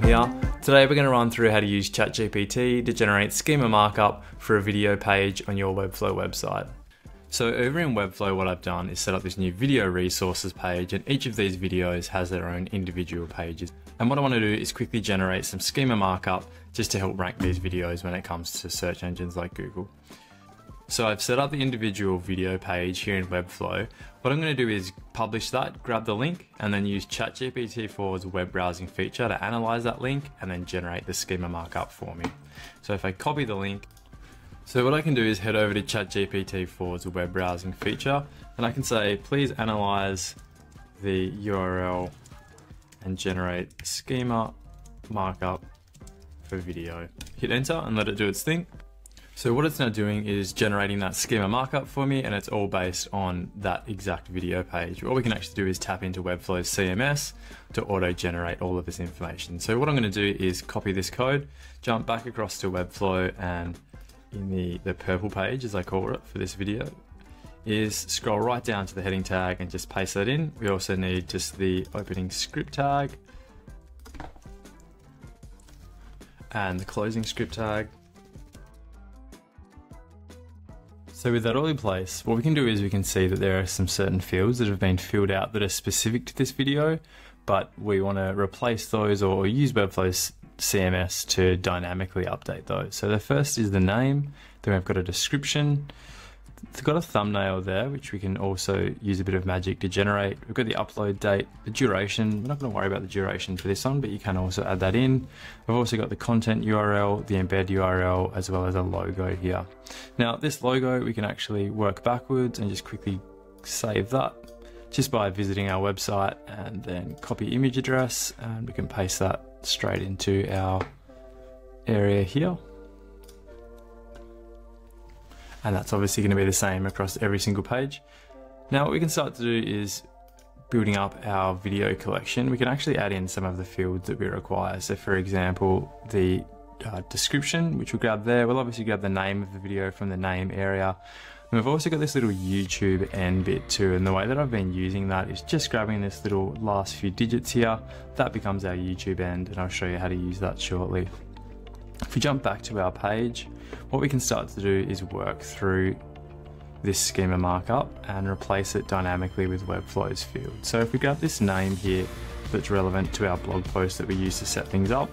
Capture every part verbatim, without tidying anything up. Dom here. Today we're going to run through how to use ChatGPT to generate schema markup for a video page on your Webflow website. So over in Webflow, what I've done is set up this new video resources page, and each of these videos has their own individual pages. And what I want to do is quickly generate some schema markup just to help rank these videos when it comes to search engines like Google. So I've set up the individual video page here in Webflow. What I'm going to do is publish that, grab the link, and then use ChatGPT four's web browsing feature to analyze that link and then generate the schema markup for me. So if I copy the link, so what I can do is head over to ChatGPT four's web browsing feature, and I can say, please analyze the U R L and generate schema markup for video. Hit enter and let it do its thing. So what it's now doing is generating that schema markup for me, and it's all based on that exact video page. What we can actually do is tap into Webflow's C M S to auto-generate all of this information. So what I'm going to do is copy this code, jump back across to Webflow, and in the, the purple page, as I call it for this video, is scroll right down to the heading tag and just paste that in. We also need just the opening script tag and the closing script tag. So with that all in place, what we can do is we can see that there are some certain fields that have been filled out that are specific to this video, but we want to replace those or use Webflow's C M S to dynamically update those. So the first is the name, then we've got a description, it's got a thumbnail there, which we can also use a bit of magic to generate. We've got the upload date, the duration. We're not going to worry about the duration for this one, but you can also add that in. We've also got the content U R L, the embed U R L, as well as a logo here. Now this logo, we can actually work backwards and just quickly save that just by visiting our website and then copy image address, and we can paste that straight into our area here. And that's obviously going to be the same across every single page. Now what we can start to do is building up our video collection. We can actually add in some of the fields that we require. So for example, the uh, description, which we'll grab there. We'll obviously grab the name of the video from the name area. And we've also got this little YouTube end bit too. And the way that I've been using that is just grabbing this little last few digits here. That becomes our YouTube end, and I'll show you how to use that shortly. If we jump back to our page, what we can start to do is work through this schema markup and replace it dynamically with Webflow's field. So if we grab this name here that's relevant to our blog post that we use to set things up,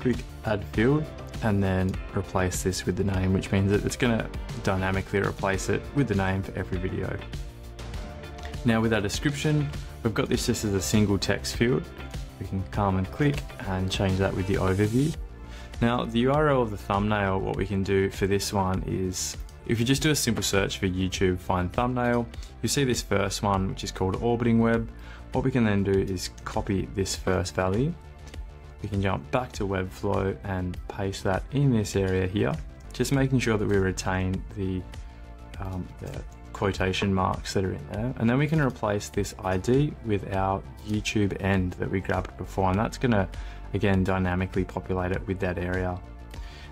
click add field, and then replace this with the name, which means that it's going to dynamically replace it with the name for every video. Now with our description, we've got this just as a single text field. We can come and click and change that with the overview. Now the U R L of the thumbnail, what we can do for this one is, if you just do a simple search for YouTube find thumbnail, you see this first one, which is called orbiting web. What we can then do is copy this first value. We can jump back to Webflow and paste that in this area here, just making sure that we retain the, um, the quotation marks that are in there. And then we can replace this I D with our YouTube end that we grabbed before, and that's going to again dynamically populate it with that area.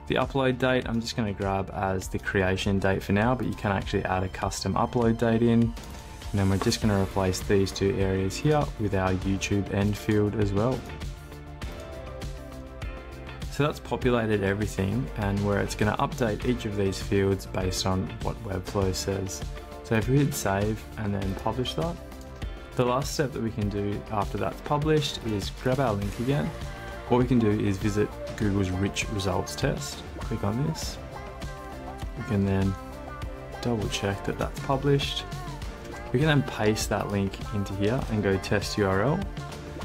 The upload date, I'm just going to grab as the creation date for now, but you can actually add a custom upload date in. And then we're just going to replace these two areas here with our YouTube end field as well. So that's populated everything, and where it's going to update each of these fields based on what Webflow says. So if we hit save and then publish that, the last step that we can do after that's published is grab our link again. What we can do is visit Google's Rich Results Test. Click on this. We can then double check that that's published. We can then paste that link into here and go test U R L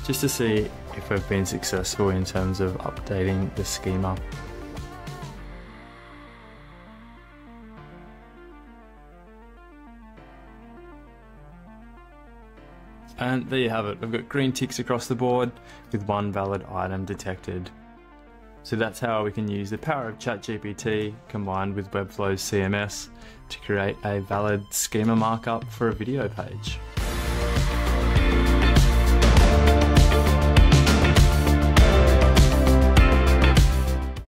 just to see if we've been successful in terms of updating the schema. And there you have it, we've got green ticks across the board with one valid item detected. So that's how we can use the power of ChatGPT combined with Webflow's C M S to create a valid schema markup for a video page.